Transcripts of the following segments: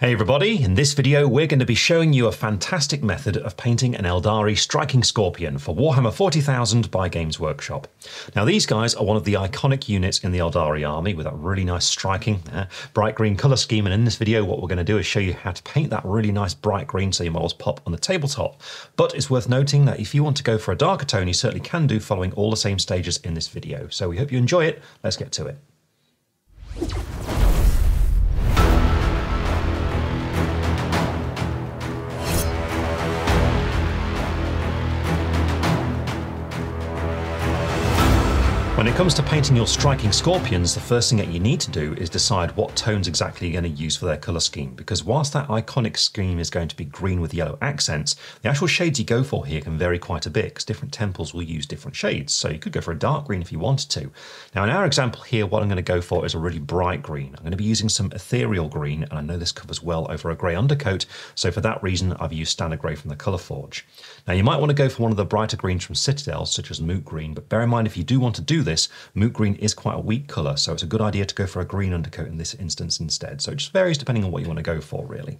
Hey everybody, in this video we're going to be showing you a fantastic method of painting an Aeldari Striking Scorpion for Warhammer 40,000 by Games Workshop. Now these guys are one of the iconic units in the Aeldari army with that really nice striking, bright green colour scheme, and in this video what we're going to do is show you how to paint that really nice bright green so your models pop on the tabletop. But it's worth noting that if you want to go for a darker tone you certainly can do following all the same stages in this video. So we hope you enjoy it, let's get to it. When it comes to painting your Striking Scorpions, the first thing that you need to do is decide what tones exactly you're going to use for their colour scheme, because whilst that iconic scheme is going to be green with yellow accents, the actual shades you go for here can vary quite a bit, because different temples will use different shades, so you could go for a dark green if you wanted to. Now in our example here, what I'm going to go for is a really bright green. I'm going to be using some Ethereal Green, and I know this covers well over a grey undercoat, so for that reason I've used standard grey from the Colour Forge. Now you might want to go for one of the brighter greens from Citadel, such as Moot Green, but bear in mind if you do want to do this, Moot Green is quite a weak colour, so it's a good idea to go for a green undercoat in this instance instead. So it just varies depending on what you want to go for, really.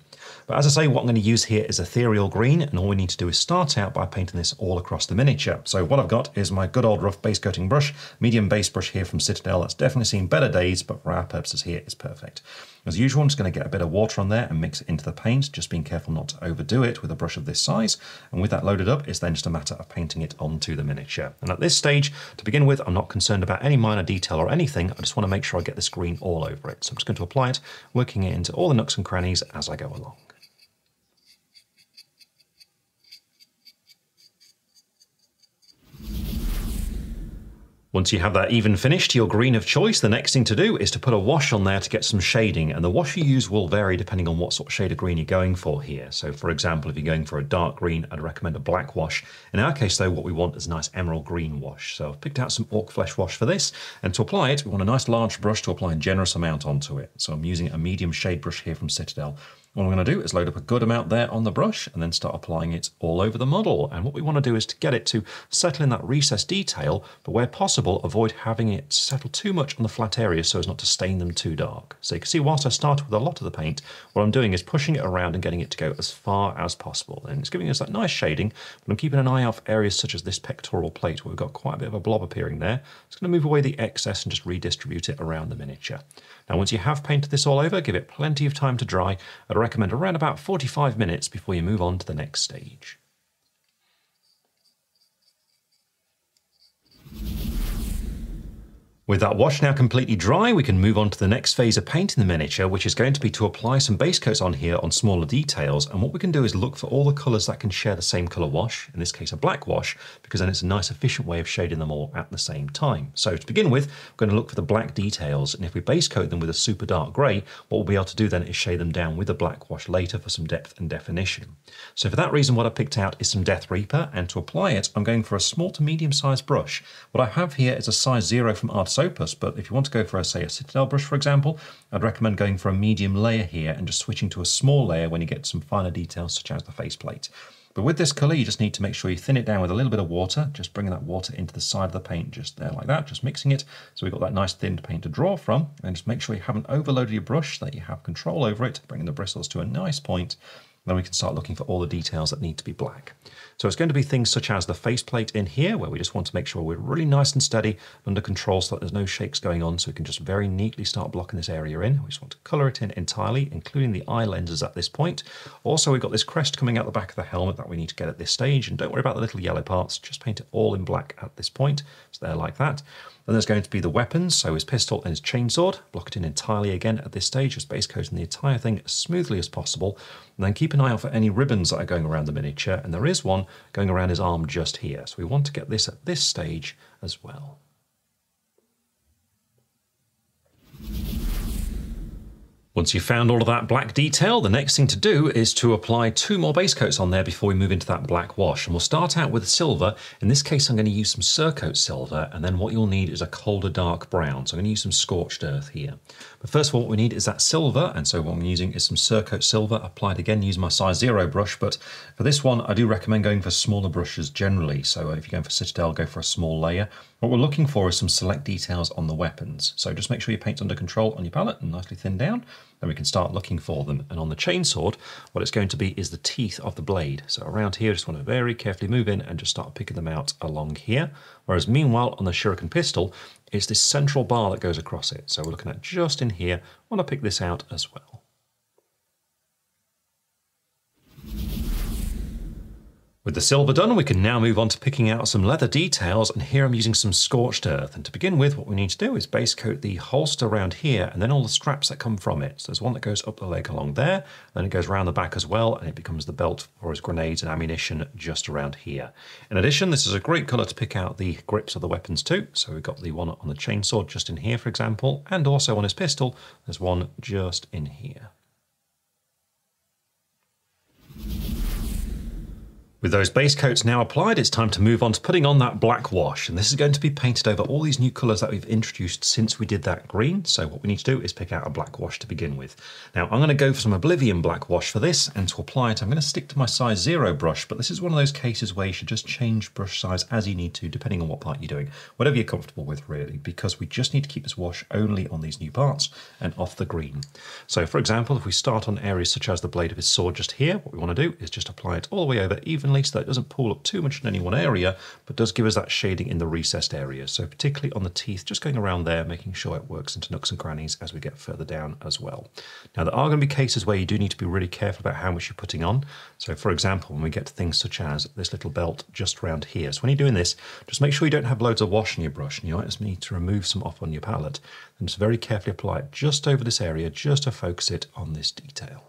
But as I say, what I'm going to use here is Ethereal Green, and all we need to do is start out by painting this all across the miniature. So what I've got is my good old rough base coating brush, medium base brush here from Citadel. That's definitely seen better days, but for our purposes here, it's perfect. As usual, I'm just going to get a bit of water on there and mix it into the paint, just being careful not to overdo it with a brush of this size. And with that loaded up, it's then just a matter of painting it onto the miniature. And at this stage, to begin with, I'm not concerned about any minor detail or anything. I just want to make sure I get this green all over it. So I'm just going to apply it, working it into all the nooks and crannies as I go along. Once you have that even finished to your green of choice, the next thing to do is to put a wash on there to get some shading, and the wash you use will vary depending on what sort of shade of green you're going for here. So for example, if you're going for a dark green, I'd recommend a black wash. In our case though, what we want is a nice emerald green wash. So I've picked out some Orc Flesh Wash for this, and to apply it, we want a nice large brush to apply a generous amount onto it. So I'm using a medium shade brush here from Citadel. What I'm going to do is load up a good amount there on the brush and then start applying it all over the model. And what we want to do is to get it to settle in that recessed detail, but where possible, avoid having it settle too much on the flat areas so as not to stain them too dark. So you can see whilst I started with a lot of the paint, what I'm doing is pushing it around and getting it to go as far as possible. And it's giving us that nice shading, but I'm keeping an eye out for areas such as this pectoral plate where we've got quite a bit of a blob appearing there. It's going to move away the excess and just redistribute it around the miniature. Now once you have painted this all over, give it plenty of time to dry. I'd recommend around about 45 minutes before you move on to the next stage. With that wash now completely dry, we can move on to the next phase of painting the miniature, which is going to be to apply some base coats on here on smaller details. And what we can do is look for all the colours that can share the same colour wash, in this case a black wash, because then it's a nice efficient way of shading them all at the same time. So to begin with, we're going to look for the black details, and if we base coat them with a super dark grey, what we'll be able to do then is shade them down with a black wash later for some depth and definition. So for that reason, what I picked out is some Death Reaper, and to apply it, I'm going for a small to medium sized brush. What I have here is a size 0 from Artisan, but if you want to go for, say, a Citadel brush, for example, I'd recommend going for a medium layer here and just switching to a small layer when you get some finer details such as the faceplate. But with this colour, you just need to make sure you thin it down with a little bit of water, just bringing that water into the side of the paint just there like that, just mixing it. So we've got that nice thinned paint to draw from, and just make sure you haven't overloaded your brush, that you have control over it, bringing the bristles to a nice point. Then we can start looking for all the details that need to be black. So it's going to be things such as the faceplate in here, where we just want to make sure we're really nice and steady, under control, so that there's no shakes going on, so we can just very neatly start blocking this area in. We just want to colour it in entirely, including the eye lenses at this point. Also, we've got this crest coming out the back of the helmet that we need to get at this stage, and don't worry about the little yellow parts, just paint it all in black at this point, so they're like that. Then there's going to be the weapons, so his pistol and his chainsword, block it in entirely again at this stage, just base coating the entire thing as smoothly as possible. And then keep an eye out for any ribbons that are going around the miniature, and there is one going around his arm just here. So we want to get this at this stage as well. Once you've found all of that black detail, the next thing to do is to apply 2 more base coats on there before we move into that black wash. And we'll start out with silver. In this case, I'm going to use some Surcoat Silver, and then what you'll need is a colder dark brown. So I'm going to use some Scorched Earth here. But first of all, what we need is that silver, and so what I'm using is some Surcoat Silver, applied again using my size 0 brush, but for this one, I do recommend going for smaller brushes generally. So if you're going for Citadel, go for a small layer. What we're looking for is some select details on the weapons. So just make sure your paint's under control on your palette and nicely thinned down. then we can start looking for them. And on the chainsword, what it's going to be is the teeth of the blade. So around here, just want to very carefully move in and just start picking them out along here. Whereas meanwhile, on the shuriken pistol, it's this central bar that goes across it. So we're looking at just in here. Want to pick this out as well. With the silver done, we can now move on to picking out some leather details, and here I'm using some Scorched Earth. And to begin with, what we need to do is base coat the holster around here and then all the straps that come from it. So there's one that goes up the leg along there, then it goes around the back as well, and it becomes the belt for his grenades and ammunition just around here. In addition, this is a great colour to pick out the grips of the weapons too. So we've got the one on the chainsword just in here, for example, and also on his pistol, there's one just in here. With those base coats now applied, it's time to move on to putting on that black wash. And this is going to be painted over all these new colours that we've introduced since we did that green. So what we need to do is pick out a black wash to begin with. Now I'm going to go for some Oblivion Black Wash for this, and to apply it I'm going to stick to my size 0 brush, but this is one of those cases where you should just change brush size as you need to, depending on what part you're doing. Whatever you're comfortable with really, because we just need to keep this wash only on these new parts and off the green. So for example, if we start on areas such as the blade of his sword just here, what we want to do is just apply it all the way over evenly, so that it doesn't pull up too much in any one area, but does give us that shading in the recessed areas. So particularly on the teeth, just going around there, making sure it works into nooks and crannies as we get further down as well. Now there are going to be cases where you do need to be really careful about how much you're putting on. So for example, when we get to things such as this little belt just around here. So when you're doing this, just make sure you don't have loads of wash in your brush, and you might just need to remove some off on your palette. And just very carefully apply it just over this area, just to focus it on this detail.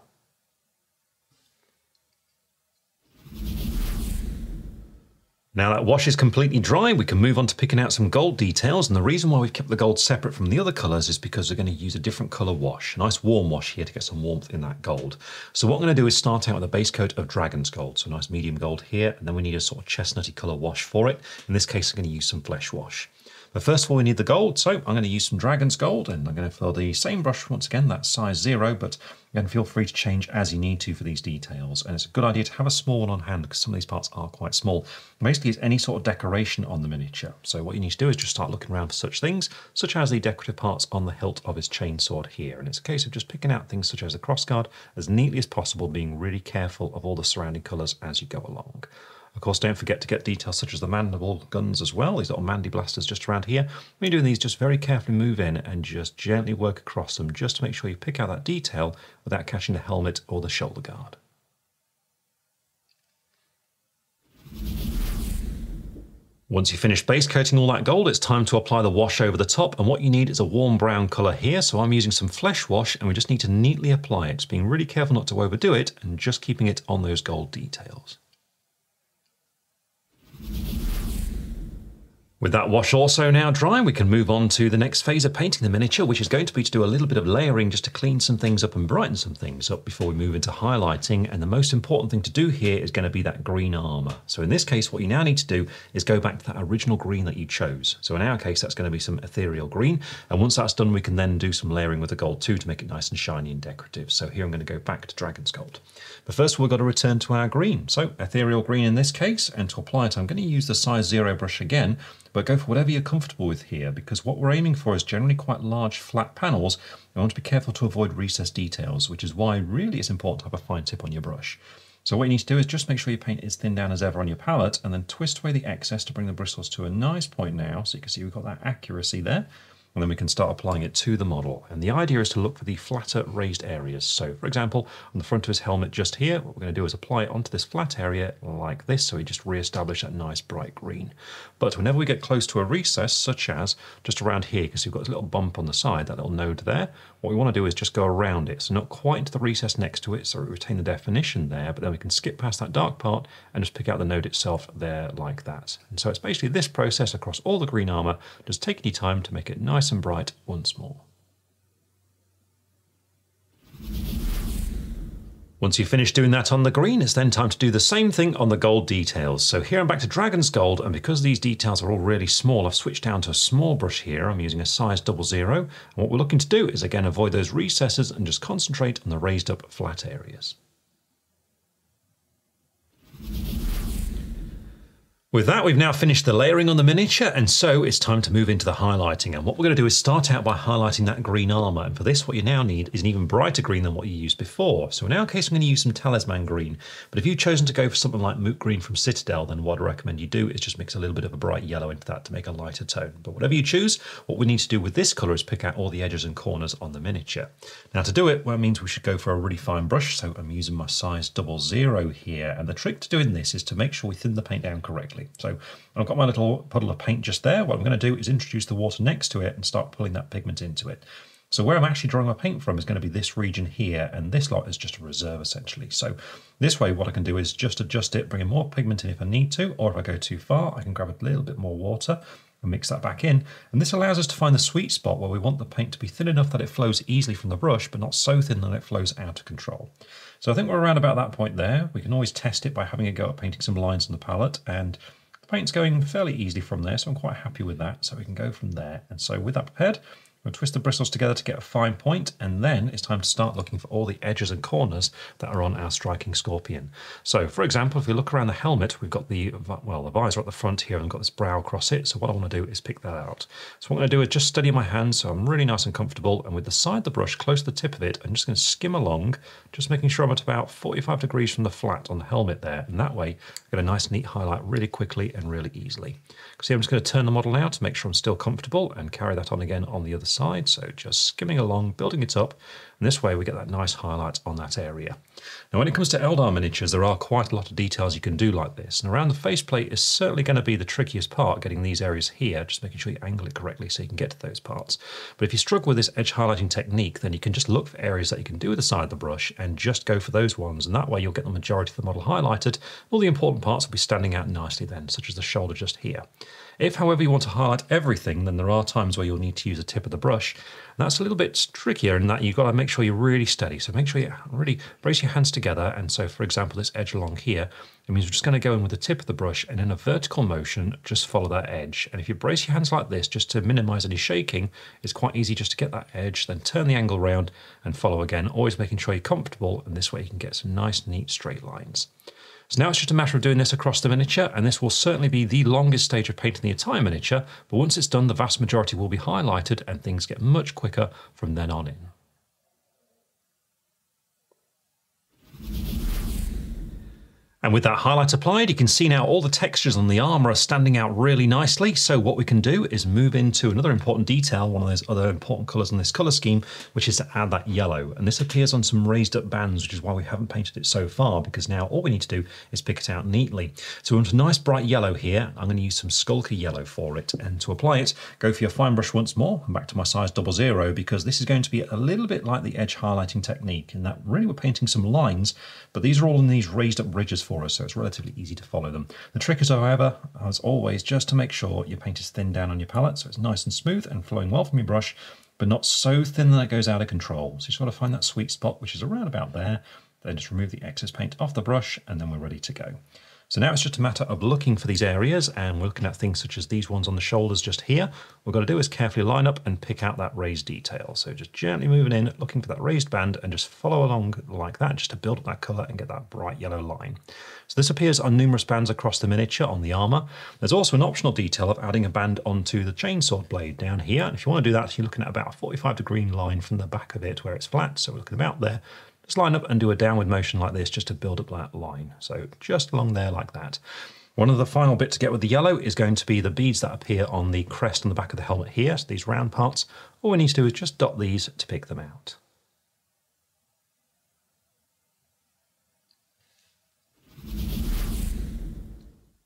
Now that wash is completely dry, we can move on to picking out some gold details, and the reason why we've kept the gold separate from the other colours is because we're going to use a different colour wash, a nice warm wash here to get some warmth in that gold. So what I'm going to do is start out with a base coat of Dragon's Gold, so a nice medium gold here, and then we need a sort of chestnutty colour wash for it. In this case I'm going to use some Flesh Wash. But first of all, we need the gold, so I'm going to use some Dragon's Gold, and I'm going to fill the same brush once again, that's size 0, but again, feel free to change as you need to for these details. And it's a good idea to have a small one on hand, because some of these parts are quite small. Basically, it's any sort of decoration on the miniature. So what you need to do is just start looking around for such things, such as the decorative parts on the hilt of his chainsword here. And it's a case of just picking out things such as the crossguard as neatly as possible, being really careful of all the surrounding colours as you go along. Of course, don't forget to get details such as the mandible guns as well, these little mandy blasters just around here. When you're doing these, just very carefully move in and just gently work across them, just to make sure you pick out that detail without catching the helmet or the shoulder guard. Once you finish base coating all that gold, it's time to apply the wash over the top, and what you need is a warm brown colour here, so I'm using some Flesh Wash, and we just need to neatly apply it, being really careful not to overdo it, and just keeping it on those gold details. With that wash also now dry, we can move on to the next phase of painting the miniature, which is going to be to do a little bit of layering just to clean some things up and brighten some things up before we move into highlighting. And the most important thing to do here is going to be that green armour. So in this case, what you now need to do is go back to that original green that you chose. So in our case, that's going to be some Ethereal Green. And once that's done, we can then do some layering with the gold too to make it nice and shiny and decorative. So here I'm going to go back to Dragon's Gold. But first we've got to return to our green. So Ethereal Green in this case, and to apply it, I'm going to use the size 0 brush again, but go for whatever you're comfortable with here, because what we're aiming for is generally quite large flat panels. You want to be careful to avoid recessed details, which is why really it's important to have a fine tip on your brush. So what you need to do is just make sure your paint is thin down as ever on your palette, and then twist away the excess to bring the bristles to a nice point now, so you can see we've got that accuracy there. And then we can start applying it to the model. And the idea is to look for the flatter raised areas. So for example, on the front of his helmet just here, what we're going to do is apply it onto this flat area like this, so we just re-establish that nice bright green. But whenever we get close to a recess, such as just around here, because you've got this little bump on the side, that little node there, what we want to do is just go around it, so not quite into the recess next to it, so we retain the definition there, but then we can skip past that dark part and just pick out the node itself there like that. And so it's basically this process across all the green armour, just taking your time to make it nice and bright once more. Once you finish doing that on the green, it's then time to do the same thing on the gold details. So here I'm back to Dragon's Gold, and because these details are all really small, I've switched down to a small brush here. I'm using a size 00, and what we're looking to do is again avoid those recesses and just concentrate on the raised up flat areas. With that, we've now finished the layering on the miniature, and so it's time to move into the highlighting. And what we're going to do is start out by highlighting that green armor. And for this, what you now need is an even brighter green than what you used before. So in our case, I'm going to use some Talisman Green. But if you've chosen to go for something like Moot Green from Citadel, then what I recommend you do is just mix a little bit of a bright yellow into that to make a lighter tone. But whatever you choose, what we need to do with this color is pick out all the edges and corners on the miniature. Now to do it, well, it means we should go for a really fine brush. So I'm using my size 00 here. And the trick to doing this is to make sure we thin the paint down correctly. So I've got my little puddle of paint just there. What I'm going to do is introduce the water next to it and start pulling that pigment into it. So where I'm actually drawing my paint from is going to be this region here, and this lot is just a reserve essentially. So this way what I can do is just adjust it, bring in more pigment in if I need to, or if I go too far I can grab a little bit more water and mix that back in. And this allows us to find the sweet spot where we want the paint to be thin enough that it flows easily from the brush, but not so thin that it flows out of control. So I think we're around about that point there. We can always test it by having a go at painting some lines on the palette, and the paint's going fairly easily from there, so I'm quite happy with that. So we can go from there. And so with that prepared, we'll twist the bristles together to get a fine point, and then it's time to start looking for all the edges and corners that are on our Striking Scorpion. So for example, if we look around the helmet, we've got the visor at the front here, and I've got this brow across it. So what I want to do is pick that out. So what I'm going to do is just steady my hand so I'm really nice and comfortable, and with the side of the brush close to the tip of it, I'm just going to skim along, just making sure I'm at about 45 degrees from the flat on the helmet there, and that way I get a nice neat highlight really quickly and really easily. See, I'm just going to turn the model now to make sure I'm still comfortable and carry that on again on the other side. So just skimming along, building it up, and this way we get that nice highlight on that area. Now when it comes to Aeldar miniatures, there are quite a lot of details you can do like this, and around the faceplate is certainly going to be the trickiest part, getting these areas here, just making sure you angle it correctly so you can get to those parts. But if you struggle with this edge highlighting technique, then you can just look for areas that you can do with the side of the brush and just go for those ones, and that way you'll get the majority of the model highlighted. All the important parts will be standing out nicely then, such as the shoulder just here. If, however, you want to highlight everything, then there are times where you'll need to use the tip of the brush. And that's a little bit trickier in that you've got to make sure you're really steady. So make sure you really brace your hands together. And so, for example, this edge along here, it means we're just going to go in with the tip of the brush and in a vertical motion, just follow that edge. And if you brace your hands like this, just to minimize any shaking, it's quite easy just to get that edge, then turn the angle round and follow again, always making sure you're comfortable. And this way you can get some nice, neat straight lines. So now it's just a matter of doing this across the miniature, and this will certainly be the longest stage of painting the entire miniature, but once it's done, the vast majority will be highlighted and things get much quicker from then on in. And with that highlight applied, you can see now all the textures on the armor are standing out really nicely. So what we can do is move into another important detail, one of those other important colors in this color scheme, which is to add that yellow. And this appears on some raised up bands, which is why we haven't painted it so far, because now all we need to do is pick it out neatly. So we want a nice bright yellow here. I'm going to use some Skulker Yellow for it. And to apply it, go for your fine brush once more. I'm back to my size 00, because this is going to be a little bit like the edge highlighting technique, in that really we're painting some lines, but these are all in these raised up ridges for us, so it's relatively easy to follow them. The trick is, however, as always, just to make sure your paint is thinned down on your palette so it's nice and smooth and flowing well from your brush, but not so thin that it goes out of control. So you just want to find that sweet spot, which is around about there, then just remove the excess paint off the brush, and then we're ready to go. So now it's just a matter of looking for these areas, and we're looking at things such as these ones on the shoulders just here. What we've got to do is carefully line up and pick out that raised detail. So just gently moving in, looking for that raised band, and just follow along like that, just to build up that color and get that bright yellow line. So this appears on numerous bands across the miniature on the armor. There's also an optional detail of adding a band onto the chainsaw blade down here. And if you want to do that, you're looking at about a 45 degree line from the back of it where it's flat. So we're looking about there. Just line up and do a downward motion like this just to build up that line. So just along there like that. One of the final bits to get with the yellow is going to be the beads that appear on the crest on the back of the helmet here. So these round parts, all we need to do is just dot these to pick them out.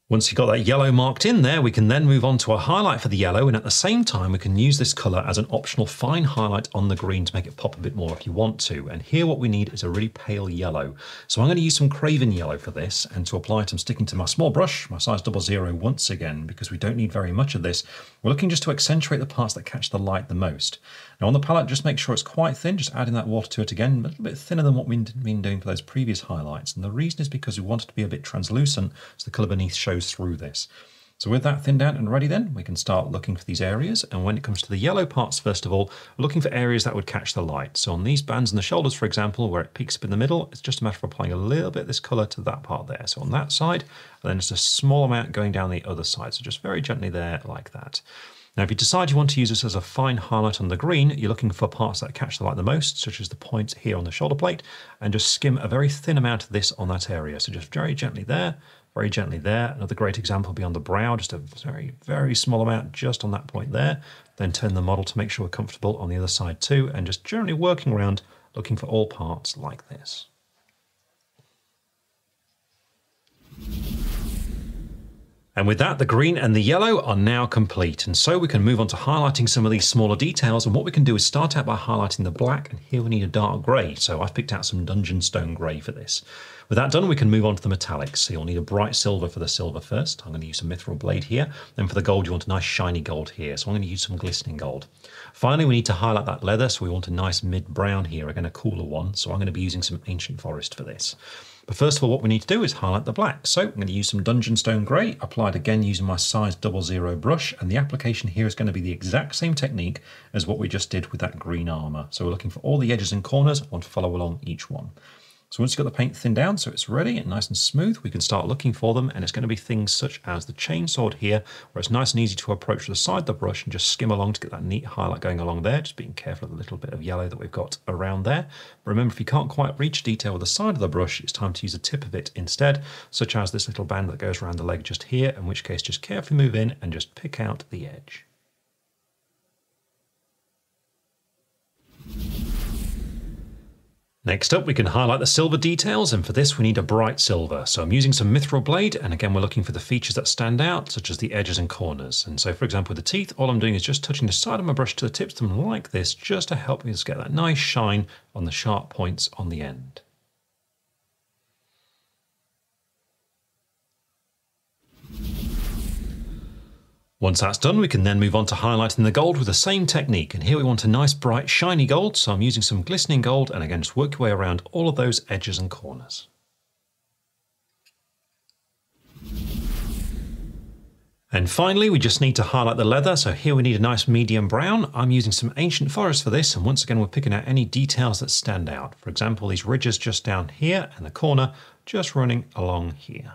Once you've got that yellow marked in there, we can then move on to a highlight for the yellow, and at the same time we can use this colour as an optional fine highlight on the green to make it pop a bit more if you want to. And here what we need is a really pale yellow. So I'm going to use some Craven Yellow for this, and to apply it I'm sticking to my small brush, my size 00 once again, because we don't need very much of this. We're looking just to accentuate the parts that catch the light the most. Now on the palette, just make sure it's quite thin, just adding that water to it again, a little bit thinner than what we've been doing for those previous highlights. And the reason is because we want it to be a bit translucent, so the colour beneath shows through this. So with that thinned out and ready then, we can start looking for these areas. And when it comes to the yellow parts, first of all, looking for areas that would catch the light. So on these bands and the shoulders, for example, where it peaks up in the middle, it's just a matter of applying a little bit of this colour to that part there. So on that side, and then just a small amount going down the other side. So just very gently there like that. Now, if you decide you want to use this as a fine highlight on the green, you're looking for parts that catch the light the most, such as the points here on the shoulder plate, and just skim a very thin amount of this on that area. So just very gently there, very gently there. Another great example beyond the brow, just a very, very small amount just on that point there. Then turn the model to make sure we're comfortable on the other side too, and just generally working around, looking for all parts like this. And with that, the green and the yellow are now complete. And so we can move on to highlighting some of these smaller details. And what we can do is start out by highlighting the black, and here we need a dark grey. So I've picked out some Dungeon Stone Grey for this. With that done, we can move on to the metallics. So you'll need a bright silver for the silver first. I'm going to use some Mithril Blade here. Then for the gold, you want a nice shiny gold here. So I'm going to use some Glistening Gold. Finally, we need to highlight that leather. So we want a nice mid-brown here, again, a cooler one. So I'm going to be using some Ancient Forest for this. But first of all, what we need to do is highlight the black. So I'm going to use some Dungeon Stone Grey, applied again using my size 00 brush. And the application here is going to be the exact same technique as what we just did with that green armour. So we're looking for all the edges and corners. I want to follow along each one. So once you've got the paint thinned down so it's ready and nice and smooth, we can start looking for them. And it's going to be things such as the chainsword here, where it's nice and easy to approach the side of the brush and just skim along to get that neat highlight going along there, just being careful of the little bit of yellow that we've got around there. But remember, if you can't quite reach detail with the side of the brush, it's time to use the tip of it instead, such as this little band that goes around the leg just here, in which case just carefully move in and just pick out the edge. Next up, we can highlight the silver details, and for this we need a bright silver. So I'm using some Mithril Blade, and again we're looking for the features that stand out, such as the edges and corners. And so for example with the teeth, all I'm doing is just touching the side of my brush to the tips of them like this, just to help me just get that nice shine on the sharp points on the end. Once that's done, we can then move on to highlighting the gold with the same technique. And here we want a nice, bright, shiny gold. So I'm using some Glistening Gold. And again, just work your way around all of those edges and corners. And finally, we just need to highlight the leather. So here we need a nice medium brown. I'm using some Ancient Forest for this. And once again, we're picking out any details that stand out. For example, these ridges just down here and the corner just running along here.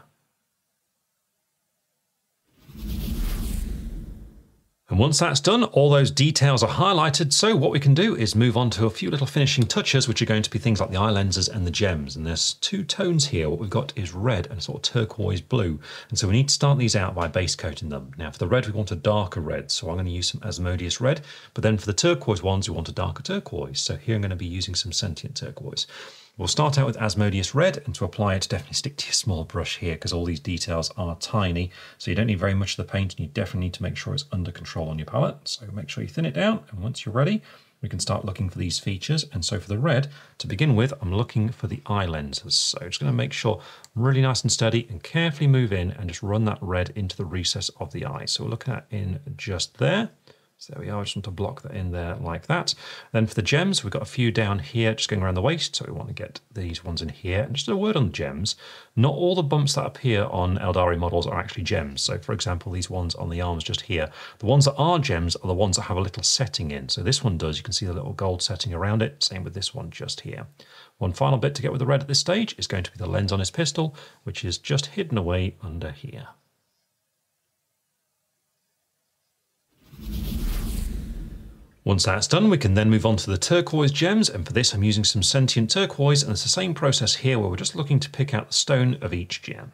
And once that's done, all those details are highlighted. So what we can do is move on to a few little finishing touches, which are going to be things like the eye lenses and the gems. And there's two tones here. What we've got is red and sort of turquoise blue. And so we need to start these out by base coating them. Now for the red, we want a darker red. So I'm going to use some Asmodeus Red. But then for the turquoise ones, we want a darker turquoise. So here I'm going to be using some Sentient Turquoise. We'll start out with Asmodeus Red, and to apply it, definitely stick to your small brush here because all these details are tiny. So you don't need very much of the paint, and you definitely need to make sure it's under control on your palette. So make sure you thin it down, and once you're ready, we can start looking for these features. And so for the red, to begin with, I'm looking for the eye lenses. So just going to make sure really nice and steady and carefully move in and just run that red into the recess of the eye. So we're looking at in just there. So there we are, I just want to block that in there like that. Then for the gems, we've got a few down here just going around the waist, so we want to get these ones in here. And just a word on the gems, not all the bumps that appear on Aeldari models are actually gems. So for example, these ones on the arms just here, the ones that are gems are the ones that have a little setting in. So this one does, you can see the little gold setting around it, same with this one just here. One final bit to get with the red at this stage is going to be the lens on his pistol, which is just hidden away under here. Once that's done, we can then move on to the turquoise gems, and for this I'm using some Sentient Turquoise, and it's the same process here where we're just looking to pick out the stone of each gem.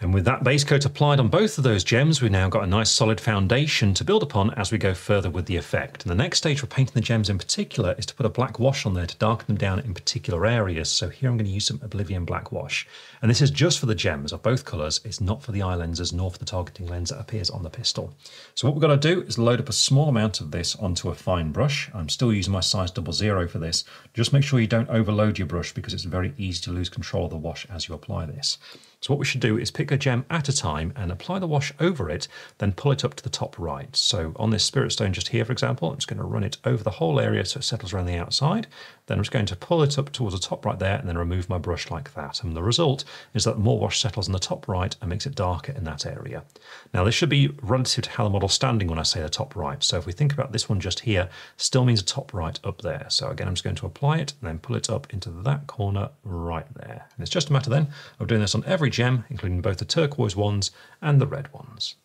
And with that base coat applied on both of those gems, we've now got a nice solid foundation to build upon as we go further with the effect. And the next stage for painting the gems in particular is to put a black wash on there to darken them down in particular areas. So here I'm going to use some Oblivion Black Wash. And this is just for the gems of both colours. It's not for the eye lenses nor for the targeting lens that appears on the pistol. So what we've got to do is load up a small amount of this onto a fine brush. I'm still using my size 00 for this. Just make sure you don't overload your brush because it's very easy to lose control of the wash as you apply this. So what we should do is pick a gem at a time and apply the wash over it, then pull it up to the top right. So on this spirit stone just here, for example, I'm just going to run it over the whole area so it settles around the outside. Then I'm just going to pull it up towards the top right there and then remove my brush like that. And the result is that more wash settles on the top right and makes it darker in that area. Now this should be relative to how the model's standing when I say the top right. So if we think about this one just here, still means a top right up there. So again, I'm just going to apply it and then pull it up into that corner right there. And it's just a matter then of doing this on every gem, including both the turquoise ones and the red ones.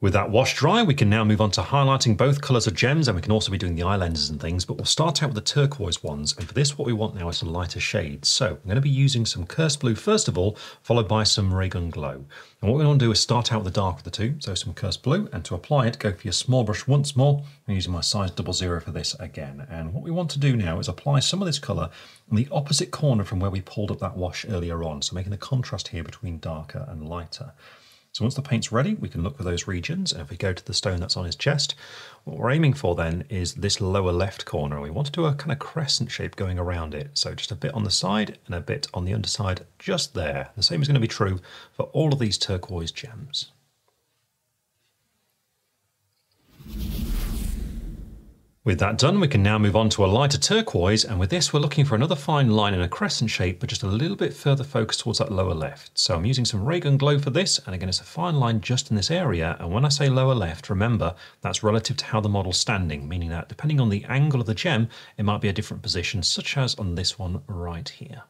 With that wash dry, we can now move on to highlighting both colours of gems, and we can also be doing the eye lenses and things, but we'll start out with the turquoise ones. And for this, what we want now is some lighter shades. So I'm going to be using some Cursed Blue first of all, followed by some Raygun Glow. And what we want to do is start out with the dark of the two, so some Cursed Blue, and to apply it, go for your small brush once more. I'm using my size 00 for this again. And what we want to do now is apply some of this colour in the opposite corner from where we pulled up that wash earlier on, so making the contrast here between darker and lighter. So once the paint's ready, we can look for those regions. And if we go to the stone that's on his chest, what we're aiming for then is this lower left corner. We want to do a kind of crescent shape going around it. So just a bit on the side and a bit on the underside just there. The same is going to be true for all of these turquoise gems. With that done, we can now move on to a lighter turquoise, and with this we're looking for another fine line in a crescent shape, but just a little bit further focused towards that lower left. So I'm using some Raygun Glow for this, and again it's a fine line just in this area, and when I say lower left, remember that's relative to how the model's standing, meaning that depending on the angle of the gem, it might be a different position, such as on this one right here.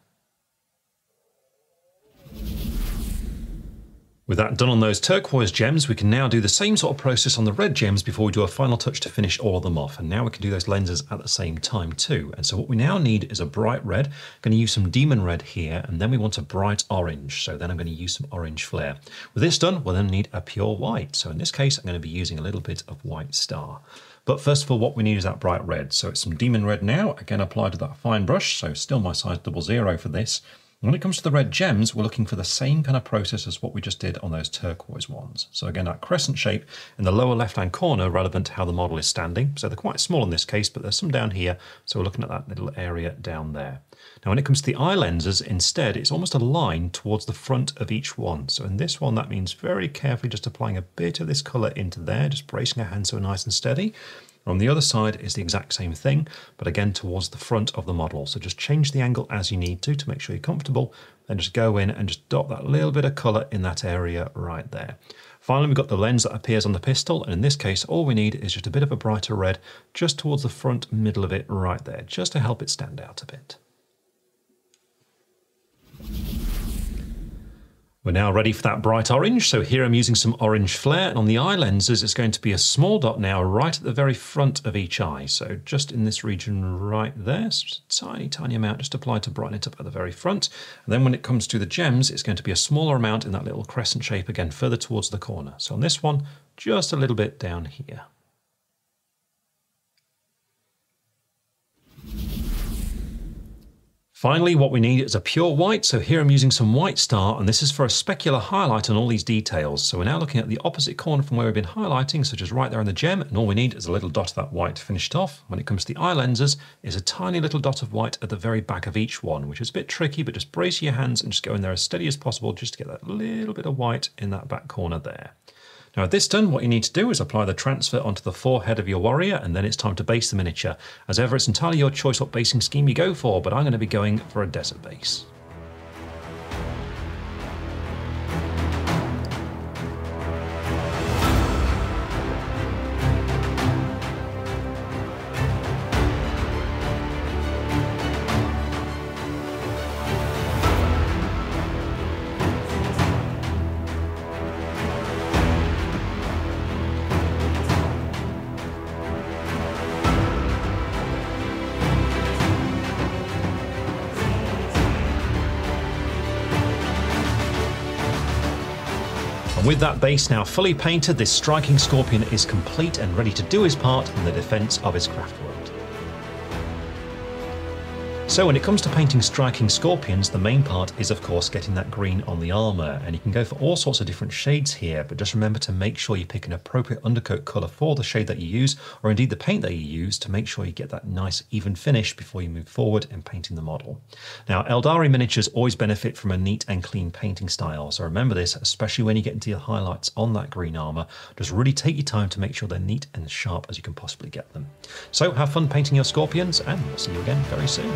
With that done on those turquoise gems, we can now do the same sort of process on the red gems before we do a final touch to finish all of them off. And now we can do those lenses at the same time too. And so what we now need is a bright red. I'm going to use some Demon Red here, and then we want a bright orange. So then I'm going to use some Orange Flare. With this done, we'll then need a pure white. So in this case, I'm going to be using a little bit of White Star. But first of all, what we need is that bright red. So it's some Demon Red now, again applied to that fine brush. So still my size 00 for this. When it comes to the red gems, we're looking for the same kind of process as what we just did on those turquoise ones. So again, that crescent shape in the lower left-hand corner relevant to how the model is standing. So they're quite small in this case, but there's some down here. So we're looking at that little area down there. Now, when it comes to the eye lenses, instead, it's almost a line towards the front of each one. So in this one, that means very carefully just applying a bit of this color into there, just bracing our hand so nice and steady. On the other side is the exact same thing, but again towards the front of the model. So just change the angle as you need to make sure you're comfortable, then just go in and just dot that little bit of colour in that area right there. Finally, we've got the lens that appears on the pistol, and in this case all we need is just a bit of a brighter red just towards the front middle of it right there, just to help it stand out a bit. We're now ready for that bright orange, so here I'm using some Orange Flare, and on the eye lenses it's going to be a small dot now right at the very front of each eye, so just in this region right there, so just a tiny, tiny amount just applied to brighten it up at the very front. And then when it comes to the gems, it's going to be a smaller amount in that little crescent shape, again further towards the corner. So on this one, just a little bit down here. Finally, what we need is a pure white, so here I'm using some White Star, and this is for a specular highlight on all these details. So we're now looking at the opposite corner from where we've been highlighting, so just right there in the gem, and all we need is a little dot of that white to finish it off. When it comes to the eye lenses, is a tiny little dot of white at the very back of each one, which is a bit tricky, but just brace your hands and just go in there as steady as possible just to get that little bit of white in that back corner there. Now at this done, what you need to do is apply the transfer onto the forehead of your warrior, and then it's time to base the miniature. As ever, it's entirely your choice what basing scheme you go for, but I'm going to be going for a desert base. With that base now fully painted, this Striking Scorpion is complete and ready to do his part in the defense of his craft world. So when it comes to painting Striking Scorpions, the main part is of course getting that green on the armour, and you can go for all sorts of different shades here, but just remember to make sure you pick an appropriate undercoat colour for the shade that you use, or indeed the paint that you use, to make sure you get that nice even finish before you move forward in painting the model. Now Aeldari miniatures always benefit from a neat and clean painting style, so remember this, especially when you get into your highlights on that green armour. Just really take your time to make sure they're neat and sharp as you can possibly get them. So have fun painting your scorpions, and we'll see you again very soon.